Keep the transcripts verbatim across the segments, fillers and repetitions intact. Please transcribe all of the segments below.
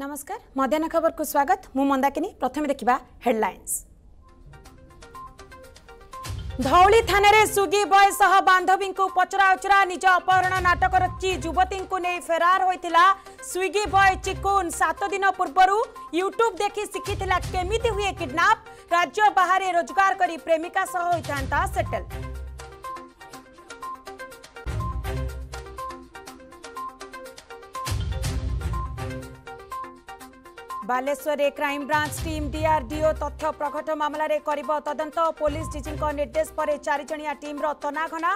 नमस्कार मध्याह्न खबर को स्वागत। मु मंदाकिनी। प्रथमे देखिबा हेडलाइंस। धौली थाना रे सुगी बॉय सह बांधवी को पचरा उचरा निज अपहरण नाटक रची युवती को नहीं फेरार होइतिला स्विगी बॉय चिकुन। सात दिन पूर्व यूट्यूब देखि शिखिथिला केमिति हुए किडनैप। राज्य बाहर रोजगार करी प्रेमिका सह होइतांता settle. Baleshwar crime branch team DRDO तथ्य प्रकट मामलें कर तदंत। पुलिस डीजी निर्देश पर चारिजिया टीम तनाघना।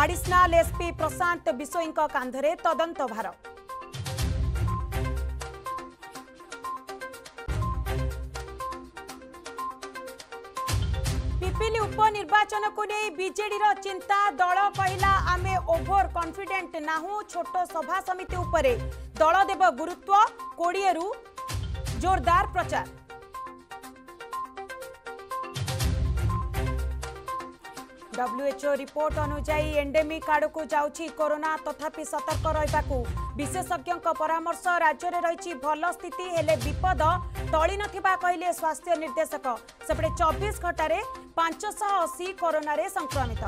आडिशनाल एसपी प्रशांत विशोई कांधरे तदंत भार। पिपिली उपनिर्वाचन को नहीं बीजेडी चिंता। दल कहला आमे ओभर कन्फिडेंट नाहू। छोट सभा समिति उपरे दल देव गुरुत्व। कोड़े रु जोरदार प्रचार। डब्ल्यूएचओ रिपोर्ट अनुसार एंडेमिक आड़कू जाउछि कोरोना, तथापि सतर्क रहिबाकू विशेषज्ञों परामर्श। राज्य में रही भल स्थिति हेले विपद टळी नथिबा कहले स्वास्थ्य निर्देशक। सेपटे चौबीस घंटे पाँच सौ अस्सी कोरोना रे संक्रमित।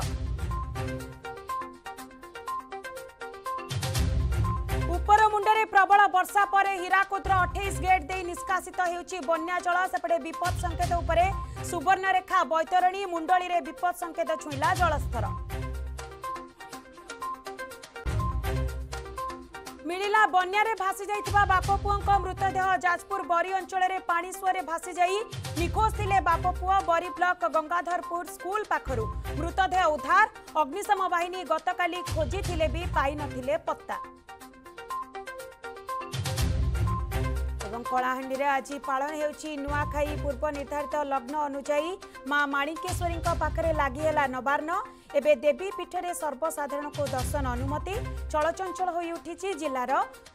उपरमुंडे प्रबल वर्षा पर हीराकुद अट्ठाईस गेट दे निष्कासित होउछि बन्या जल। सेपटे विपद संकेत उपरे सुवर्णरेखा बैतरणी मुंडली रे विपद संकेत छुईला जलस्तर। मिलिला बन्या रे भासी जाइतिबा बापपुओं मृतदेह। जाजपुर बरी अंचल रे पानी सुअरे भासी जाई निखोज थिले बापपुओ। बरी ब्लॉक गंगाधरपुर स्कूल पाखरु मृतदेह उद्धार। अग्निशम बाहिनी गतकाली खोजी थिले भी पाई नथिले पत्ता। कलाहांडी रे आज पालन हेउछि नुआखाई। पूर्व निर्धारित लग्न अनुसार मां माणिकेश्वरी पाखरे लागिहेला नवार्न। एबे देवी पीठरे सर्वसाधारण को दर्शन अनुमति। चलचंचल होई उठिछि जिल्लार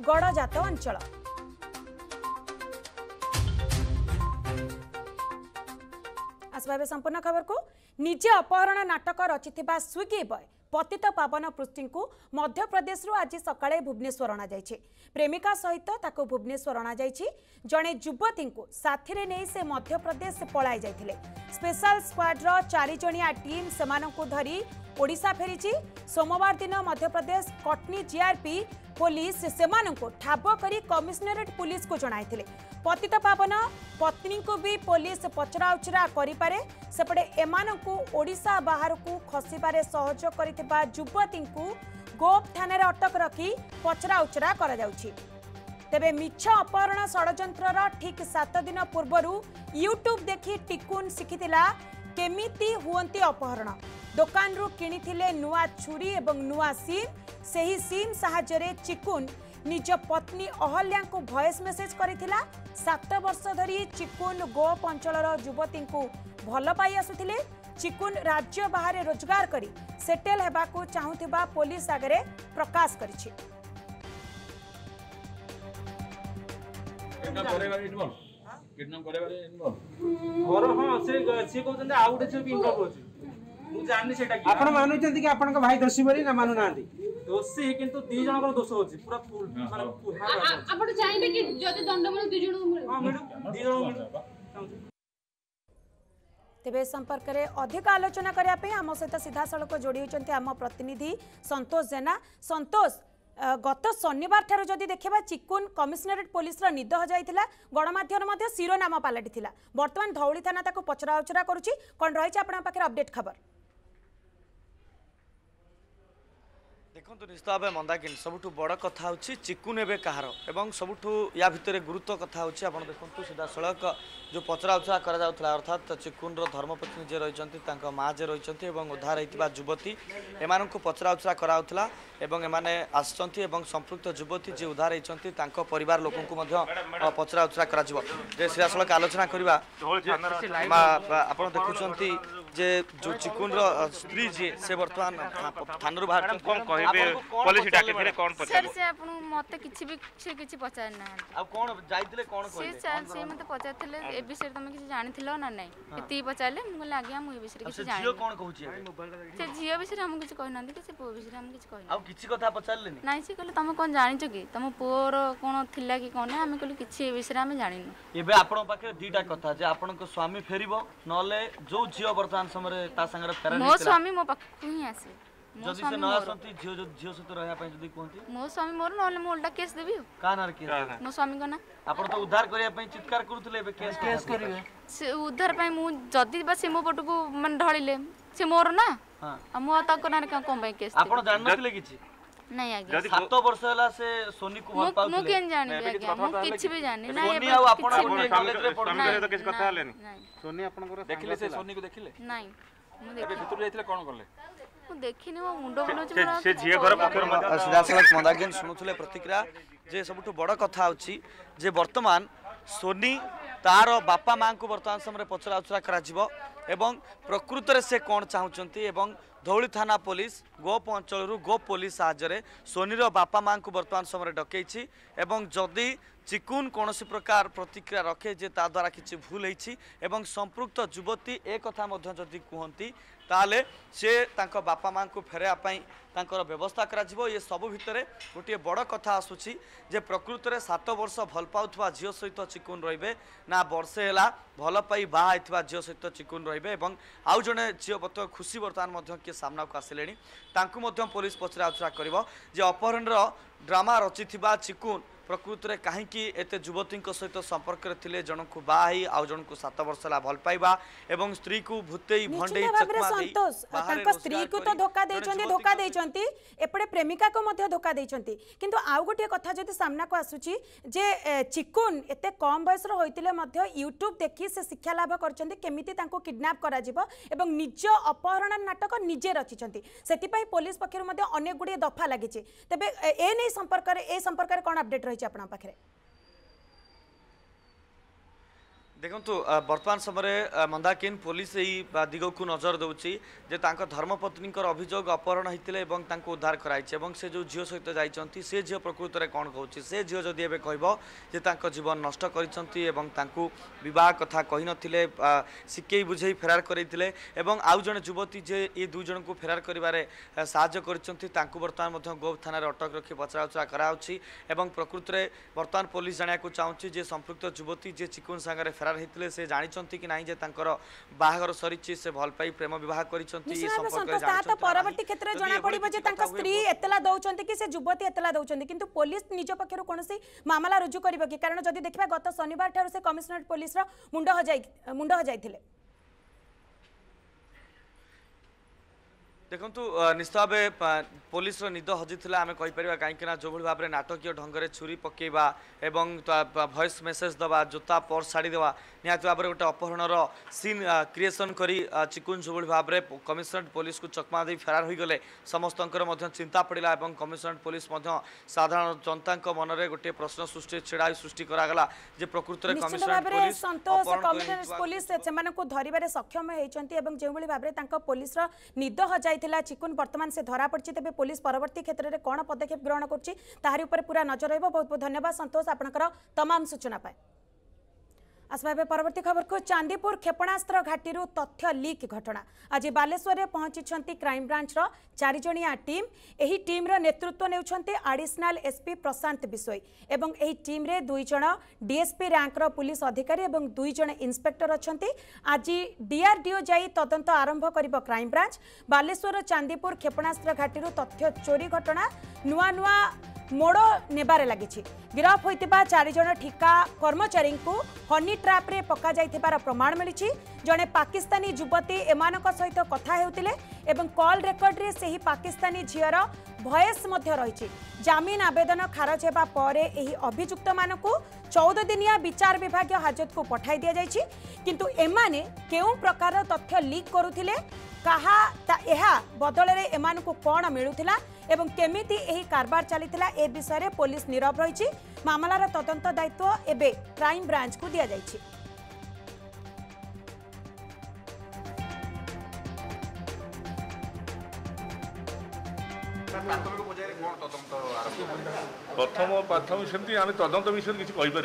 गड़जात अंचल। आसबाबे संपूर्ण खबर को। निजे अपहरण नाटक रचिथिबा स्विगी बॉय पतित पावन पृष्ठी को मध्यप्रदेश आज सकाळे भुवनेश्वर अणा जायछि। प्रेमिका सहित ताको भुवनेश्वर अणा जायछि। जणे युवती को साथी रे नै से मध्यप्रदेश पळाई जायथिले। स्पेशल स्क्वाड्र चारि जणिया टीम सेमानंकु धरी ओडिशा फेरिछि। सोमवार दिन मध्यप्रदेश कटनी जीआरपी पुलिस सेमानंकु ठाब करी कमिश्नरेट पुलिस को जणाइथिले। पतित पावन पत्नी को भी पुलिस पचरा उचरा करिपारे। सेपटे एमानंकु ओडिशा बाहर को खसिबारे सहयोग करितबा युवतींकु गोप थाना अटक रखी पचरा उचरा करा जाउछि। तेबे मिछ अपहरण षडयंत्रर ठीक सात दिन पूर्व यूट्यूब देखि टिकुन शिखितिला केमिति हुवंती अपहरण। दुकान रु किनिथिले नुआ छुरी एवं नुआ सिम। सेही सिम सहायरे चिकुन निज पत्नी अहल्या को वॉइस मेसेज करिथिला। सात वर्ष धरी चिकुन गोप अंचलर युवती को भल पाई आसुथिले। चिकुन राज्य बाहर रोजगार करी सेटल हेबाकू चाहुथिबा पुलिस आगे प्रकाश करिछि। किडनैप करेबा इनवॉल्व और हां से से कहतन आउट जो भी इनवॉल्व होछि मु जाननी सेटा कि आपण मानुचंती कि आपन को भाई दोषी बरी ना मानु नांती दोषी किंतु दु जण को दोष होछि पूरा फुल माने पूरा आपण चाहबे कि जदि दंड मिल दु जण को मिल हां मिल दु जण को मिल। तेबे संपर्क में अधिक आलोचना करया पे हम सहित सीधा सड़क जोड़ी होचंती हम प्रतिनिधि संतोष जेना। संतोष, गत शनिवार ठारू जदि देखा चिकुन कमिशनरेट पुलिस निद हो जाता गणमाध्यम शिरोनाम पलटि बर्तमान धौली थाना ताको पचरा उचरा करुछि। कौन रही आपन पाखे अपडेट खबर? देखो निश्चित भाव मंदाकिनी सबुठु बड़ कथा होछि चिकुन एवं कहार एवं सबुठु या भितर गुरुत्व कथा होछि। आपण देखंतु सीधा सड़क जो पचरा उचरा करा जाउथला अर्थात चिकुन रो धर्मपत्नी जे रहिचंती तांका मां जे रहिचंती एवं उद्धार हेतिबा युवती एमानंकु पचरा उचरा कराउथला एवं एमाने आसचंती एवं संपृक्त युवती जे उद्धार हेचंती तांको परिवार लोकंकु मध्य पचरा उचरा करा जिवो। जे सीधा सड़क आलोचना करबा आपण देखुचंती जे जो चिकुन रो स्त्री जे से वर्तमान थानरु बाहर कम पुलिस डाके थेरे कोन पछा सर से आपन मते किछि भी से किछि पचार ना अब कोन जाइतले कोन कहले सर से मते पचार थले ए विषय तमे किछि जानिथिलो ना नै एती पचारले मु लाग्या मु ए विषय किछि जानि जियो कोन कहउछि से जियो विषय हम किछि कहना कि से पो विषय हम किछि कहना अब किछि कथा पचारले नै से कहले तमे कोन जानिछ कि तमे पोर कोन थिला कि कोन हम कहले किछि ए विषय हम जानिनु एबे आपन पाखे दीटा कथा जे आपन को स्वामी फेरिबो नले जो जियो वर्तमान समय ता संग रे मो स्वामी मो पाखे ही आसी जदी से ना संति जियो जियो से तो रहया पय जदी कोंती मो स्वामी मोर नले मो उल्टा केस देबी का नार केस मो स्वामी को ना आपण तो उद्धार करिया पय चित्कार करथले बे केस केस करिवे से उद्धार पय मु जदी बा से मो पटु को मन ढळिले से मोर ना हां मो त को नार का कोम बे केस आपण जान नथले किछि नहीं आ गया सात वर्ष होला से सोनी को भल पाउ मो केन जानि मो किछि भी जानि ना सोनी आ आपण कॉलेज रे पढना तो किछ कथा हले नहीं सोनी आपण को देखिले से सोनी को देखिले नहीं मु देखि भीतर जाइतले कोन करले सिधासलख मंदाकिन शुणुले प्रतिक्रिया जे सबुठ बड़ कथा अच्छी जे बर्तमान सोनी तार बापा माँ को बर्तमान समय पचरा उचरा प्रकृत में से कौन चाहते धौली थाना पुलिस गोप अंचल गोप पुलिस साहय सोनीर बापा माँ को बर्तमान समय डकई जदि चिकुन कौन प्रकार प्रतिक्रिया रखे जे ता द्वारा किसी भूल होती संपृक्त युवती एक कथा जदि कहती ताले से बापा माँ को फेरवाई व्यवस्था कर सबू भितर गोटे बड़ कथा आसूसी जे प्रकृत में सात वर्ष भल पाउवा झील सहित चिकुन रे ना बर्षे भल पाई बाहर झील सहित चिकुन रे आउ जड़े झील बर्तमान खुशी बर्तमान किए सामना को आसिले पुलिस पचरा उचरा कर अपहरण ड्रामा रचि चिकुन प्रकृत में कहीं एत युवती सहित संपर्क थे जन को बाई आउ जन को सात वर्ष है भल पाइबा एवं स्त्री को भूते भंडे संतोष स्त्री को तो धोखा धोखा एपटे प्रेमिका को धोखा किंतु आउ गोटे कथा जो सामना को आसूची जे चिकुन एत कम बयसर होते यूट्यूब देखी से शिक्षा लाभ करमि किडनाप कर निज अपहरण नाटक निजे रचिंट से पुलिस पक्षर अनेक गुड़े दफा लगी तेज ए नहीं संपर्क ए संपर्क कौन अपडेट रही देखु बर्तमान समय मंदाकिन पुलिस यही दिग को नजर दौची जे तांको धर्मपत्नी अभियोग अपहरण होते उद्धार कराई से जो झील सहित जाती से झील प्रकृत में कौन कहे से झील जदि एवं कह जीवन नष्ट करवाह कथा कही नथिले शिकई बुझे फेरार करते आउ जड़े युवती जे ये दुई जन को फेरार करें साहय कर बर्तमान गोप थाना अटक रखी पचरा उचरा कराई प्रकृत में बर्तमान पुलिस जाना चाहूँगी जे संपृक्त युवती जे चिकुन सागर फेरार होते से जानते कि ना जे बाहर सरी से भल पाई प्रेम बहुत परवर्ती क्षेत्र में जना पड़े स्त्री एतला दौरान कि युवती एतला दौरान कि पुलिस निज पक्षर कौन मामला रुजु कर कारण जब देखा गत शनिवार से कमिश्नरेट पुलिस मुंड मुंड हजाई देखु निश्चय भाव पुलिस निद हजी आम कहीपर कहीं जो भाव में नाटकीय ढंग से छुरी पकेवा भॉइस मेसेज दवा जोता पर्स छाड़देवा निहत भाव में गोटे अपहरणर सीन क्रिएसन कर चिकुन जो भाव में कमिश्नरेट पुलिस को चकमा दे फेरार हो गले समस्त चिंता पड़ा और कमिश्नरेट पुलिस साधारण जनता मन में गोटे प्रश्न सृष्टि छेड़ा सृष्टि कराला प्रकृत में कमिश्नरेट पुलिस धरवे सक्षम होती जो भाव में पुलिस निद हजाई चिकुन बर्तमान से धरा पड़ी तेज पुलिस परवर्ती क्षेत्र में कौन पदक्षेप ग्रहण कर पूरा नजर रही बहुत बहुत धन्यवाद संतोष आपनकर तमाम सूचना पाए आसबाबे परवर्ती खबर को चांदीपुर क्षेपणास्त्र घाटी तथ्य लीक घटना आज बालेश्वर में पहुंची क्राइम ब्रांचर चारिजणिया टीम एही टीम रो नेतृत्व नेउछन्ते एडिशनल एसपी प्रशांत बिसोई एवं एही टीम रे दुई जण डीएसपी रैंक रो पुलिस अधिकारी एवं दुई जण इंस्पेक्टर अछन्ते आज डीआरडीओ जाई तदंत आरंभ करिबो क्राइम ब्रांच बालेश्वर चांदीपुर क्षेपणास्त्र घाटी तथ्य चोरी घटना नुआ नुआ मोड़ नेबारे लगी गिरफ होता चारिजण ठिका कर्मचारी को हनी ट्राप रे पक्का जाइथिबार प्रमाण मिली जड़े पाकिस्तानी युवती एमानक सहित कथा हेउतिले एवं कॉल रेकर्ड रे सही पाकिस्तानी झीर भयस मध्य रही जमीन आवेदन खारज होगा पर एही अभियुक्त मानकु चौदह दिनिया विचार विभाग हाजत को पठाई दि जाइछि किंतु एमाने केउ प्रकार तथ्य लीक करुथिले कहा यह बदल में एमान को कौन मिलूला एवं केमिति एही कारबार चलीथिला ए विषय में पुलिस नीरव रही मामलार तदंत दायित्व एबे क्राइम ब्रांच को दिया जायछि। प्रथम प्राथमिक सेमती आम तदंत विषय किसी कहीपर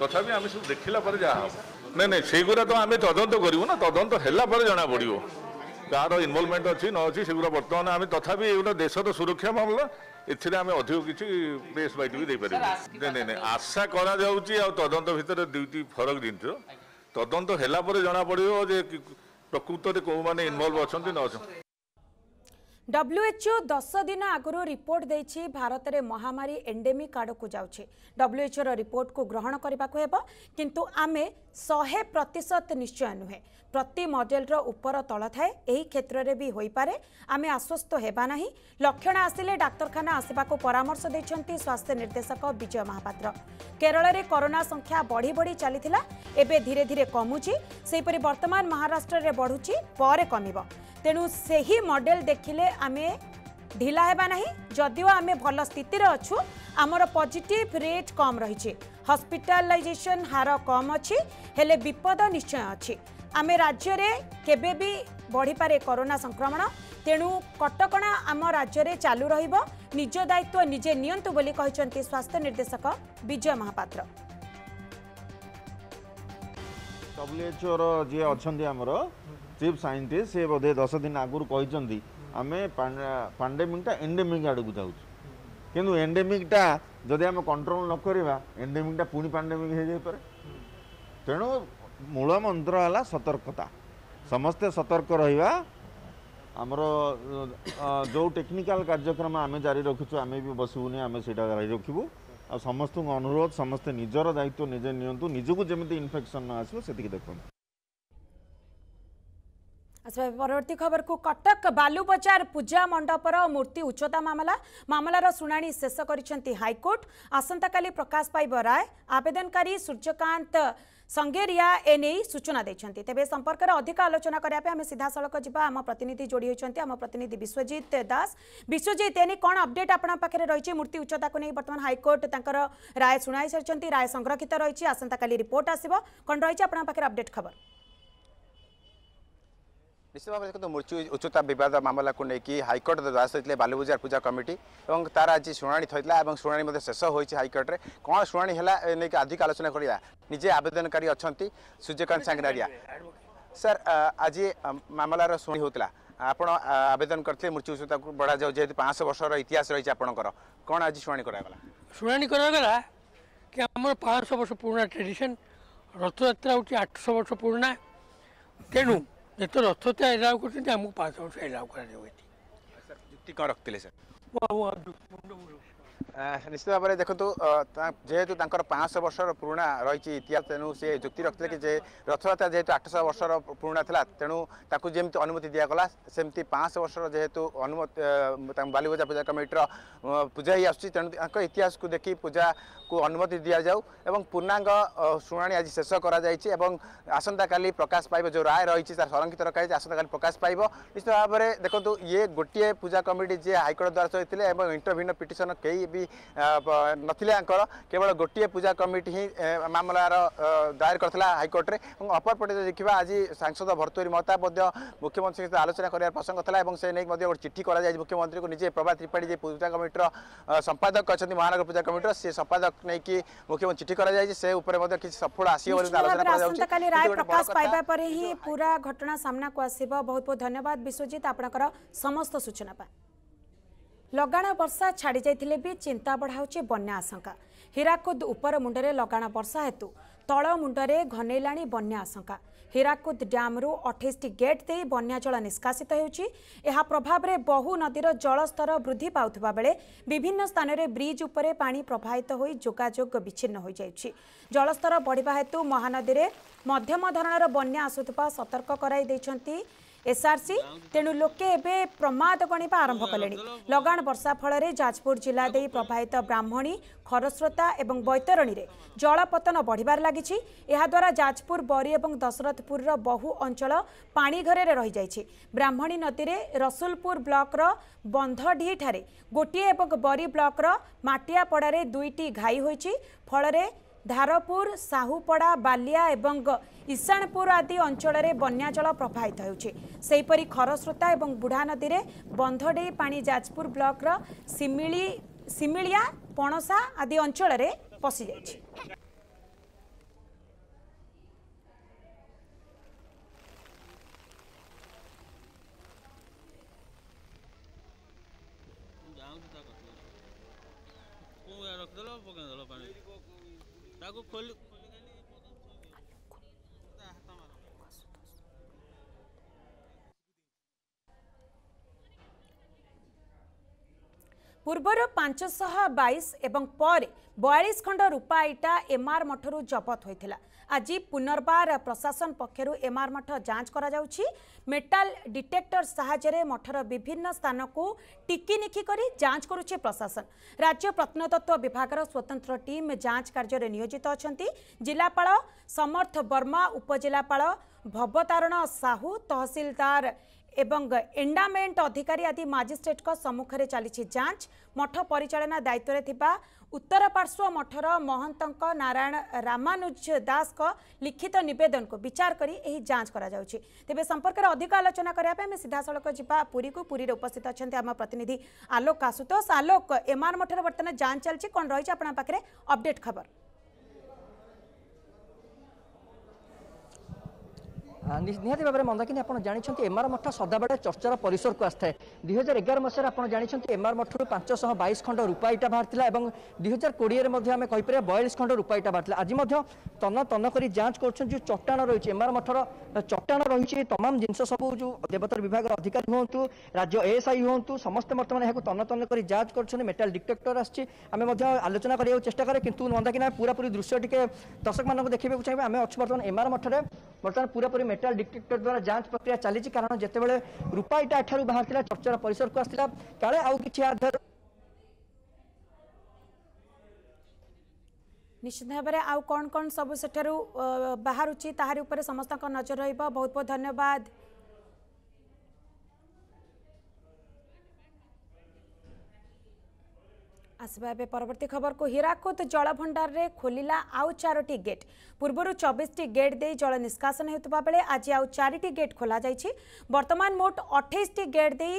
तथापि आम सब देखला जहाँ ना से गुरा तो आम तदंत करूँ ना तदंत है जना पड़ो कार इनवल्वमेंट अच्छी न अच्छी से गुरा बर्तमान आम तथापि ये देश सुरक्षा मामला एथिरे आमे अधिक किसी प्रेस बैठ भी देपर नहीं नहीं आशा करा तदंत भितर दुईटी फरक जिन तदंत हैला परे जना पड़ो जे प्रकृत में कौ मैंने इनवल्व अच्छा न अच्छा। डब्ल्यूएचओ दस दिन आगु रिपोर्ट देछि भारत में महामारी एंडेमिक आड़ को जाउछि। डब्ल्यूएचओ रिपोर्ट को ग्रहण करने को हेबो किंतु आमे सौ प्रतिशत निश्चय नुहे। प्रति मॉडल रो ऊपर तल थाए एही क्षेत्र रे भी होई पारे। आमे आश्वस्त हेबा नाही। लक्षण आसिले डाक्तरखाना आसिबा को परामर्श दैछंती स्वास्थ्य निर्देशक विजय महापात्र। केरल रे कोरोना संख्या बढ़ी बढ़ी चलीथिला एबे धीरे धीरे कमुछि सेपरि वर्तमान महाराष्ट्र रे बढ़ुछि परे कमिबो। तेणु सही मॉडल देखिले आमे ढिला हेबा नाही। जदियो आमे भल स्थिति रे अछु आमर पॉजिटिव रेट कम रही हॉस्पिटलाइजेशन हार कम अच्छी हेले विपद निश्चय अच्छी। आमे राज्य रे केबे भी बढ़ी पारे कोरोना संक्रमण। तेणु कटकणा आम राज्य रे चालू रहिबो। निज दायित्व निजे नियंतु बोली कहिसंती स्वास्थ्य निर्देशक विजय महापात्र। डब्ल्यूएचओ रो जे अछंती हमरो चीफ साइंटिस्ट से बोधे दस दिन आगुरी कहते आम पांडेमिकटा एंडेमिक आड़ को जाऊँ कि एंडेमिकटा जदि आम कंट्रोल नक एंडेमिकटा पुणी पांडेमिक हो जापे। तेणु मूल मंत्र है सतर्कता। समस्ते सतर्क रहा। आमर जो टेक्निकाल कार्यक्रम आम जारी रखीचु आम भी बसबूनी आम से जारी रखु। आ समस्त अनुरोध समस्ते निजर दायित्व निजे निजू निजक जमी इनफेक्शन न आसो से देखो। परवर्ती खबर को कटक बालुबजार पूजा मंडपर मूर्ति उच्चता मामला मामलार शुणाणी शेष करिसेंती हाईकोर्ट। आसंता काली प्रकाश पाइब राय। आवेदनकारी सूर्यकांत संगेरिया एने सूचना देते। तेज संपर्क में अधिक आलोचना करने आम सीधासख जावा आम प्रतिनिधि जोड़ी होती आम प्रतिनिधि विश्वजीत दास। विश्वजीत एने कौन अपडेट आपना पाखे रही मूर्ति उच्चता को नहीं बर्तमान हाईकोर्ट तंकर राय शुणाई सारी राय संरक्षित रही। आसंता काली रिपोर्ट आसिबो। कौन रही आपना पाखे अपडेट खबर? निश्चित भाव देखो मूर्ति उच्चता विवाद मामला को लेकिन हाइकोर्ट द्वारस्थ होते बालुबजार पूजा कमिटी और तार आज शुणी थी शुणी शेष होती हाइकोर्ट में कौन शुणी है नहीं अधिक आलोचना करा। निजे आवेदनकारी अच्छा सूर्यकांत सांगनारिया सर आज मामलार शुणी होता आप आवेदन करते मूर्ति उच्चता को बढ़ा जाऊ जेहतु पाँच वर्षर इतिहास रही आपंकर कौन आज शुणी करागला? शुणी करागला कि आम पाँच वर्ष पुराणा ट्रेडिशन रथयात्रा हूँ आठ सौ वर्ष पुराणा। तेणु जिते रथयात्रा एलाउ करते आमको पाँच वर्ष एलाउ कर निश्चित भाव में देखो जेहेतु पाँच वर्ष पुराणा रही इतिहास। तेणु से युक्ति रखते कि रथयात्रा जेहेतु आठ सौ वर्ष पुराणा था तेणु ताकू जमी अनुमति दिगला सेमती पाँच वर्ष जेहेतु अनुमति बालुबजार पूजा कमिटीर पूजा ही आसू। तेणु इतिहास को देखी पूजा को अनुमति दि जाऊ और पूर्णांग शुणी आज शेष करसंता काली प्रकाश पाइब जो राय रही संरक्षित रखी आसंता काली प्रकाश पाइब। निश्चित भाव में देखो ये गोटे पूजा कमिटी जी हाइकोर्ट द्वारा होते और इंटरव्यून पिटिशन कई भी ना केवल गोटे पूजा कमिटी ही मामलार दायर करता हाइकोर्ट में। अपरपटे देखा आज सांसद भर्तृहरि महताब मुख्यमंत्री सहित आलोचना करार प्रसंग था से नहीं गोटे चिठी कर मुख्यमंत्री को निजे प्रभा त्रिपाठी जी पूजा कमिटीर संपादक अच्छा महानगर पूजा कमिटीर से संपादक नहीं कि मुख्यमंत्री चिठी कर सफल आसोली पूरा घटना सामना को आस। बहुत बहुत धन्यवाद विश्वजीत आपणकर समस्त सूचना। लगाण वर्षा छाड़ी जाइथिले भी चिंता बढ़ाउछि बन्या आशंका। हीराकुद उपर मुंडरे लगाण वर्षा हेतु तल मुंडरे घनैलाणी बन्या आशंका। हीराकुद ड्याम्रु अट्ठाईस टी गेट दे बन्या जल निष्कासित हेउछि। एहा प्रभाव रे बहु नदीर जलस्तर वृद्धि पाउथबा बेले विभिन्न स्थान रे ब्रिज उपरे पानी प्रवाहित होई जोगाजोग विच्छिन्न होई जाइछि। जलस्तर बढ़िबा हेतु महानदी रे मध्यम धरणर बन्या आसुथबा सतर्क कराई दैछंती एसआरसी। तेणु लोके प्रमाद गणवा आरंभ कले। लगाण वर्षा फल जाजपुर जिला दे प्रभावित ब्राह्मणी खरस्रोता और बैतरणी में जलपतन बढ़िबार लागिछि। द्वारा जाजपुर बरी और दशरथपुर बहु अंचल पाणीघरे रही जाइछि। ब्राह्मणी नदी में रसुलपुर ब्लॉक बंधढी ठारे गोटे और बरी ब्लॉक माटियापड़ारे दुईटी घाई होइछि। फल धारपुर साहूपड़ा बालिया एवं ईशानपुर आदि अंचल में बन्याजल प्रभावित होईपरी खरस्रोता और बुढ़ा नदी में बंधडे पानी जाजपुर ब्लॉक रा सिमिली सिमिलिया पणसा आदि अंचल में पशि जाइछि। पूर्वर पांच शह बाईस एवं बयालीस खंड रूपा इटा एमआर मठर जबत होता। आज पुनर्बार प्रशासन पक्षर एमआर मठ जांच करा जाउछि। मेटाल डिटेक्टर सहायरे मठर विभिन्न स्थान को टिकीनिखी करी जांच करुछि प्रशासन। राज्य प्रत्नतत्व विभागर स्वतंत्र टीम जांच कार्य में नियोजित अछंती। जिलापाल समर्थ वर्मा, उपजिलापाल भवतारण साहू, तहसीलदार एवं एंडामेंट अधिकारी आदि मजिस्ट्रेट सम्मुखें चली जांच। मठ परिचालना दायित्व रे थिबा उत्तर पार्श्व मठर महंत नारायण रामानुज दास को लिखित नवेदन को विचार करी एही जांच करा जाउछि। तेबे संपर्क में अधिक आलोचना करने सीधा सड़क जा पुरी को पुरी उपस्थित अच्छा आम प्रतिनिधि आलोक आशुतोष। आलोक, एमआर मठर बर्तमान जांच चलछि, कौन रही आपना पाखरे अपडेट खबर? निहति भाव में मंदाकिनी आप जानते एमआर मठ सदाबड़े चर्चार परिसर को आए। दुई हजार एगार मसीह आप जानते एमआर मठर पांच शह बैश खंड रूपा इटा बाहर और दुई हजार कोड़े में कहीपर बयालीस खंड रूपा इटा बाहर। आज तन तन कर जांच कर चट्टाण रही एमआर मठर चट्टाण रही तमाम जिनस सब जो देवतर विभाग अधिकारी हूँ, राज्य एएसआई हूँ, समस्त बर्तमान यह तन तन कर जांच कर मेटाल डिटेक्टर आम आलोचना कराया चेषा करें कि मंदाकिनी पूरापूरी दृश्य टी दर्शक मानक देखा चाहिए। आम अच्छे बर्तमान एमआर मठर बर्तमान पूरापूरी मेटाल डिटेक्टर द्वारा जांच प्रक्रिया चली कारण जितेबाला रूपा इटा एठारू बाहर चर्चार परिसर को आसाला काले आउ किछि आधार निश्चित भाव में आउ कौन कौन सब सेठारू बाहरुछि ताहारी ऊपर समस्त नजर रहिबा। बहुत बहुत धन्यवाद। आसवा एवं परवर्ती खबर को। हीराकुद जलभंडार रे खोलिला आउ चारोटी गेट। पूर्वर चौबीस टी गेट दे जल निष्कासन होता बेले आज आउ चारोटी गेट खोल जाइछि। वर्तमान मोट अट्ठाईस टी गेट दे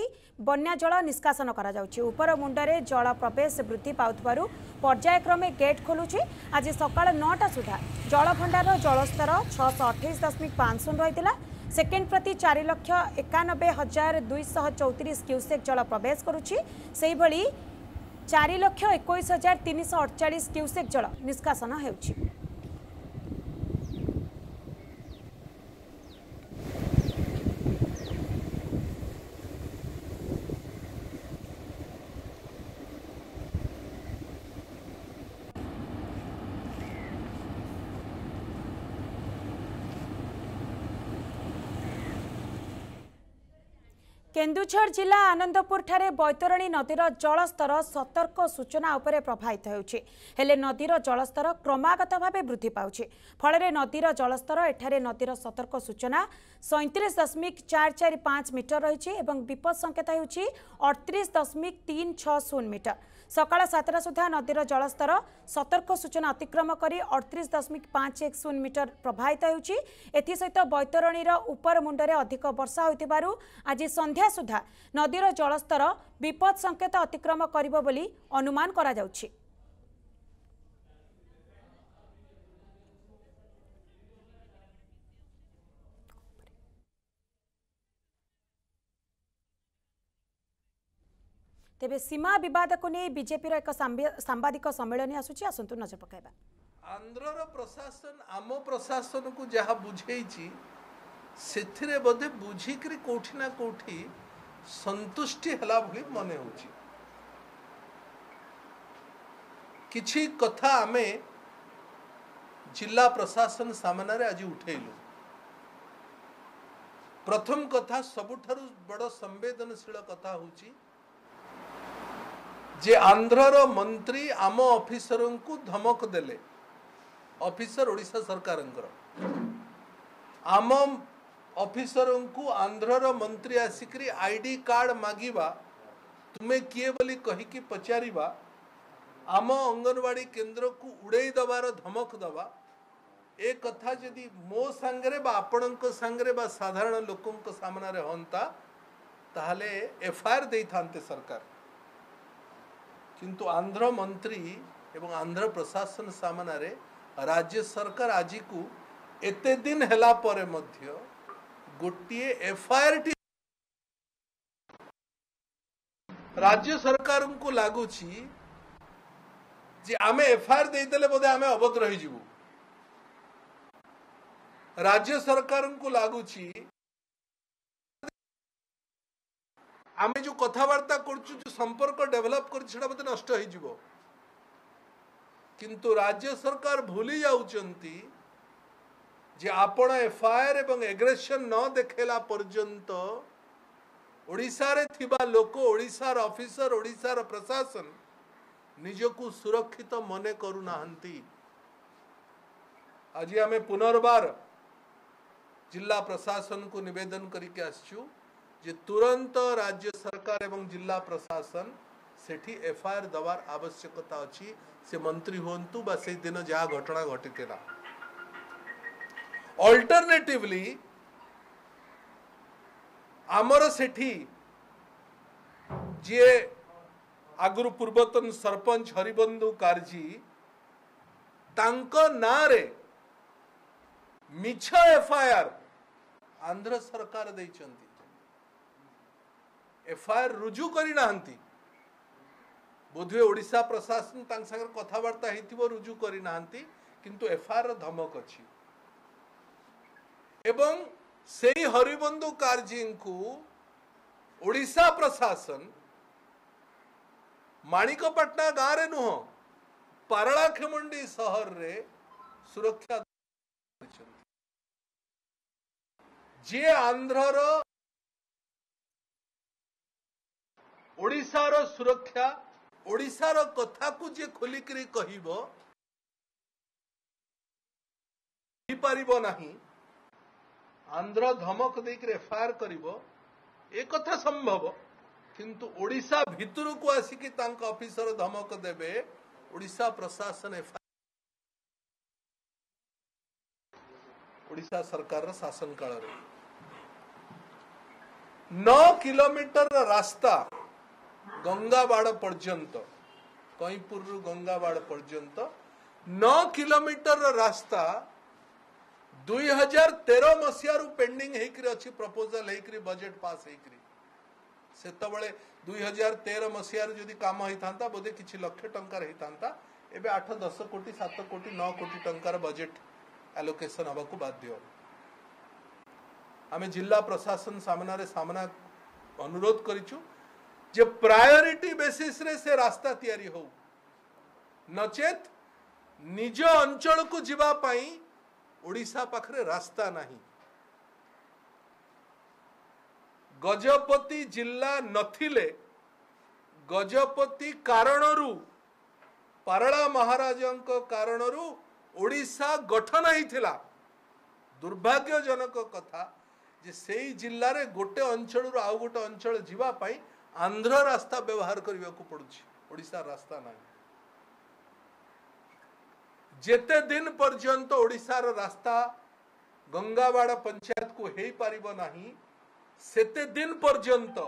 बन्या जल निष्कासन करा जाउछि। उपर मुंडरे जल प्रवेश वृद्धि पाउतबारु पर्यायक्रमे गेट खोलुछि। आज सकाळ नौटा सुधा जलभंडार जलस्तर छःश अठाईस दशमिक पांच शून्य रही। सेकेंड प्रति चार लक्ष एकानबे हजार दुईश चौतीस क्यूसेक जल प्रवेश करुछि। सेहिभली चार लक्ष एक हजार तीन सौ अड़चाश क्यूसेक जल निष्कासन हो। केन्दुझर जिला आनंदपुर ठारे बैतरणी नदीर जलस्तर सतर्क सूचना उपरे प्रभावित होउछि। हेले नदीर जलस्तर क्रमागत भावे वृद्धि पाउछि। फलरे नदीर जलस्तर एठारे नदीर सतर्क सूचना सैंतीस दशमिक चार चार पाँच मीटर रही एवं विपद संकेत होउछि अड़तीस दशमिक तीन छः शून्य मीटर। सकाळ सातटा सुधा नदीर जलस्तर सतर्क सूचना अतिक्रम करी अड़तीस दशमिक पाँच एक शून्य मीटर प्रभावित होउछि। एथिसहित बैतरणीर उपर मुंडरे अधिक वर्षा होइतिबारु आज सन्ध्या सुधा नदीर जलस्तर विपद संकेत अतिक्रम करिबो बोली अनुमान करा जाउछि। तेबे सीमा विवाद को नहीं बीजेपी एक सांबादिक सम्मेलन आसूची आसंतु नजर पकाइबा। आंध्र प्रशासन आम प्रशासन को जहाँ बुझेछि से बोधे बुझिक कौटी ना कौटी संतुष्टि हला भली मन हो किछि कथा आमे जिला प्रशासन सामना रे आज उठेलु। प्रथम कथा सबुठारु बड़ संवेदनशील कथा होछि जे आंध्रर मंत्री आम ऑफिसर को धमक देले। ऑफिसर ओडिशा सरकार आम ऑफिसर को आंध्रर मंत्री आसिकरी आईडी कार्ड मागिबा तुमे किए बोली कहिकी पचारिबा आम अंगनवाड़ी केन्द्र को उड़े दबार धमक दवा ए कथा जदि मो सांगरे बा आपणक सांगरे बा साधारण लोकंक सामना रे होंता ताहले एफआईआर दे थांते सरकार, किंतु आंध्र मंत्री एवं आंध्र प्रशासन सामना रे राज्य सरकार आज को एते दिन हला परे मध्य गोटे एफआईआर टी राज्य सरकार को लगुची जे आमे एफआईआर देदेले बोधे आमे अभद्र रही जीवु। राज्य सरकार को लगुची आमे जो कथबार्ता करछु जो संपर्क डेवलप कर सेटा बोधे नष्ट होई जीवो, किंतु राज्य सरकार भूली जाउचंती जे आपण एफआईआर एवं एग्रेशन न देखेला पर्यंत ओडिशा रे थिबा लोक ओडिशा रे ऑफिसर ओडिशा रे प्रशासन निजकू सुरक्षित मने करू नाहंती। आज आमे पुनर्बार जिला प्रशासन को निवेदन करके आसछु जे तुरंत राज्य सरकार एवं जिला प्रशासन सेठी एफआईआर दवार आवश्यकता अच्छी। से मंत्री हूँ बा से दिन जहाँ घटना घटीला अल्टरनेटिवली आमर सेठी जे आगुरु पूर्वतन सरपंच हरिबंधु कारजी तांको नारे मिछ एफआईआर आंध्र सरकार देइचंती, एफआईआर रुजु करी नाहंती। बोधवे ओडिशा प्रशासन तांग संगे कथबार्ता हेतिबो रुजु करी नाहंती, किंतु एफआईआर धमक अछि एवं सेही हरिबंधु कारजी को ओडिशा प्रशासन माणिकपाटना गाँव रे नुह पारलाखेमुंडी शहर रे सुरक्षा जे आंध्रर ओडिशा रो सुरक्षा ओडिशा रो कथा को जे खोलिकरी कहिबो हि पारिबो नाही, आंध्र धमक देकर एफआईआर करिबो ए कथा संभव, किंतु ओडिशा भितर को आसिकी तांका ऑफिसर धमक देबे ओडिशा प्रशासन एफआईआर ओडिशा सरकार शासन काल रे नौ किलोमीटर रास्ता गंगाबाड़ पर्यंत कईपुर गंगाबाड़ पर्यंत नौ किलोमीटर रास्ता दुई हजार तेरह मसीह पेंडिंग होकर प्रपोजल होकर बजेट पास होकर सेतबले दुई हजार तेरह मसीह जदि काम होता बोधे किसी लक्ष टंकार होता एबे आठ दस कोटी सात कोटी नौ कोटी टंकार बजेट एलोकेशन हवा को बाध्य। आमे जिला प्रशासन सामना रे सामना अनुरोध करिछु जे प्रायोरिटी बेसिस रे से रास्ता तैयारी हो, नचेत निज अंचल को जीवा पाई ओडिशा पाखरे रास्ता नहीं। गजपति जिला नथिले गजपति कारणरू पारड़ा महाराजंक कारणरू ओडिशा गठन होता। दुर्भाग्यजनक कथा जे सेई जिल्ला रे गोटे अंचल आउ गोटे अंचल जीवापाई आंध्र रास्ता व्यवहार करने को पड़ुछि, ओडिशा रास्ता नहीं। जेते दिन पर्यंत ओडिशा रा रास्ता गंगावाड़ा पंचायत को हेई पारिबो नाही सेते दिन पर्यंत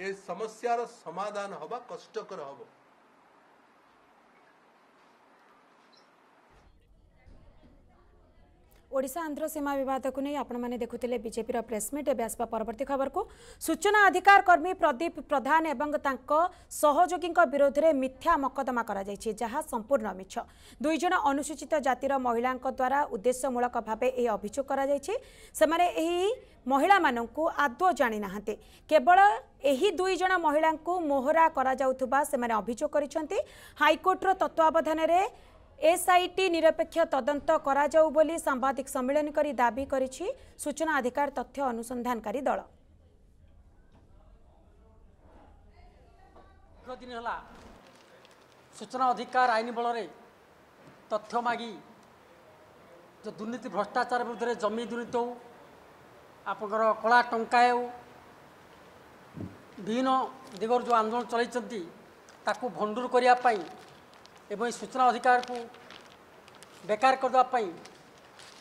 ए समस्यार समाधान हवा कष्टकर हबो। ओडिशा आंध्र सीमा विवाद को नहीं आपण माने देखुथिले बीजेपी रा प्रेसमिट। एबे आसबा परवर्ती खबर को। सूचना अधिकार कर्मी प्रदीप प्रधान एवं तांको सहयोगी विरोध में मिथ्या मकदमा करा जायछि जहा संपूर्ण मिछ। दुई जण अनुसूचित जातिर महिला द्वारा उद्देश्यमूलक भाव यह अभियोग करा जायछि। सेमाने एही महिला माननकु आदौ जानि नाहते, केवल एही दुई जण महिला मोहरा करा जाउथबा सेमाने अभियोग करिसंती। हाईकोर्ट रो तत्वावधान रे एसआईटी निरपेक्ष तदंत करा जाऊ बोली सांबादिक सम्मेलन करी दाबी करिछि सूचना अधिकार तथ्य अनुसंधानकारी दल। दिन हला सूचना अधिकार आईन बल रे तथ्य मागी जो दुर्नीति भ्रष्टाचार विरुद्ध रे जमी दुर्नीति हो आपनकर कला टंका हो विभिन्न दिगर जो आंदोलन चलैछंती ताकू भंडूर करिया पाई एवं सूचना अधिकार को बेकार करदेवाई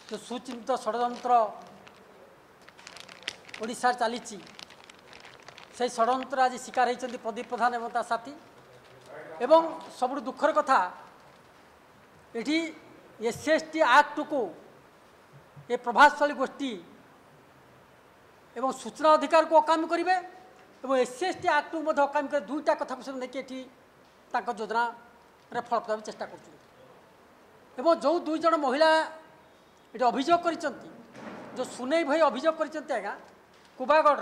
जो सुचिंत षड्यंत्र ओडिशा चली षड्यंत्र आज शिकार होती प्रदीप प्रधान एवं ता साथी एवं सबुठ दुखर कथा ये एससी एसटी आक्ट को ये प्रभावशाली गोष्ठी एवं सूचना अधिकार को अकामी करेंगे और एससी एसटी आक्ट को अकामी कर दुईटा कथा को लेकिन योजना रे फल प्रदान चेष्टा कर जो दुईज महिला ये अभियोग कर सुनै भाई अभियोग कर कुबागढ़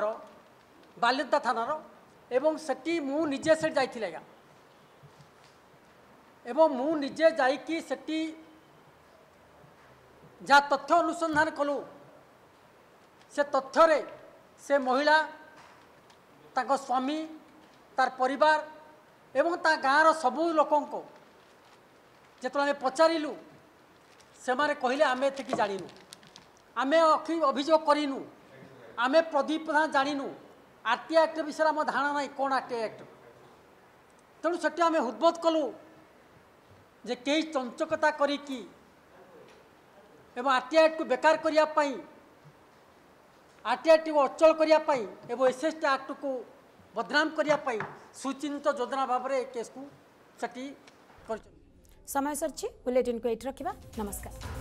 बालेदा थानार एवं सेठी मु निजे से जाइए आज्ञा एवं मु निजे जाकि सेठी जहाँ तथ्य अनुसंधान कलु से तथ्य से महिला ताक स्वामी तार परिवार एवं ता गाँव सबू लोक जो आम पचारू से कहले आम एति जानू आम अभियोग करूँ आम प्रदीप प्रधान जानू आरटी आक्ट विषय आम धारणा ना कौन आरटी आक्ट तेणु से आम उद्बोध कलु जे कई चंचकता करी आरटी आक्ट को बेकार करने आरटी आक्ट को अचल करने एवं एस एस टी आक्ट को बदनाम करने सुचिंत योजना भाव में केस को सेटी समय सरची बुलेटिन को एट रखा नमस्कार।